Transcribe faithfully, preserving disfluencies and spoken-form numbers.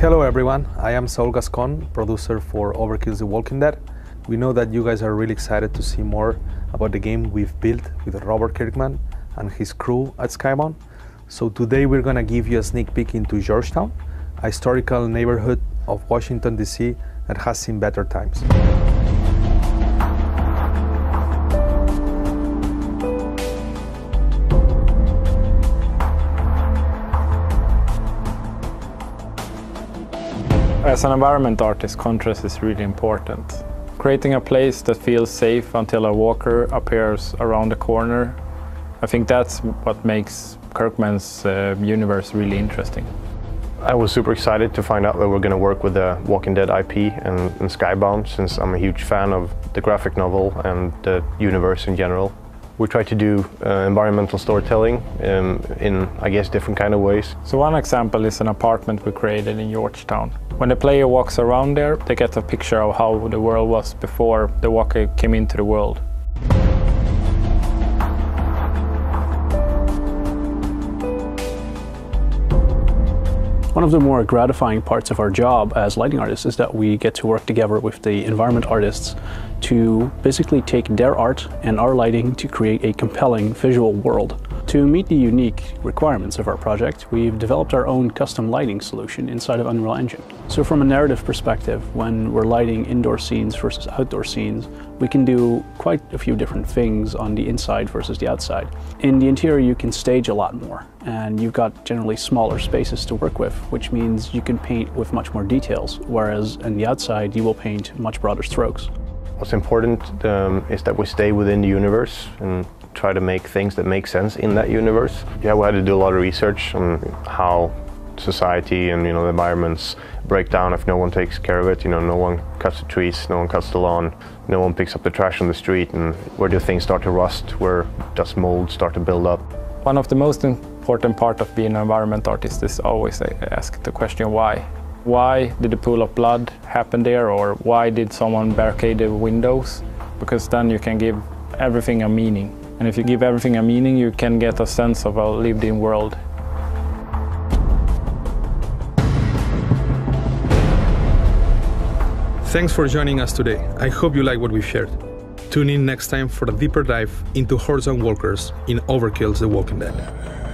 Hello everyone, I am Saul Gascon, producer for Overkill's The Walking Dead. We know that you guys are really excited to see more about the game we've built with Robert Kirkman and his crew at Skybound. So today we're gonna give you a sneak peek into Georgetown, a historical neighborhood of Washington D C that has seen better times. As an environment artist, contrast is really important. Creating a place that feels safe until a walker appears around the corner, I think that's what makes Kirkman's uh, universe really interesting. I was super excited to find out that we're going to work with the Walking Dead I P and, and Skybound, since I'm a huge fan of the graphic novel and the universe in general. We try to do uh, environmental storytelling um, in, I guess, different kind of ways. So one example is an apartment we created in Georgetown. When the player walks around there, they get a picture of how the world was before the walker came into the world. One of the more gratifying parts of our job as lighting artists is that we get to work together with the environment artists to basically take their art and our lighting to create a compelling visual world. To meet the unique requirements of our project, we've developed our own custom lighting solution inside of Unreal Engine. So from a narrative perspective, when we're lighting indoor scenes versus outdoor scenes, we can do quite a few different things on the inside versus the outside. In the interior, you can stage a lot more, and you've got generally smaller spaces to work with, which means you can paint with much more details, whereas on the outside, you will paint much broader strokes. What's important um, is that we stay within the universe and try to make things that make sense in that universe. Yeah, we had to do a lot of research on how society and, you know, the environments break down if no one takes care of it. You know, no one cuts the trees, no one cuts the lawn, no one picks up the trash on the street, and where do things start to rust, where dust molds start to build up. One of the most important part of being an environment artist is always ask the question why. Why did the pool of blood happen there, or why did someone barricade the windows? Because then you can give everything a meaning. And if you give everything a meaning, you can get a sense of a lived-in world. Thanks for joining us today. I hope you like what we've shared. Tune in next time for a deeper dive into hordes and walkers in Overkill's The Walking Dead.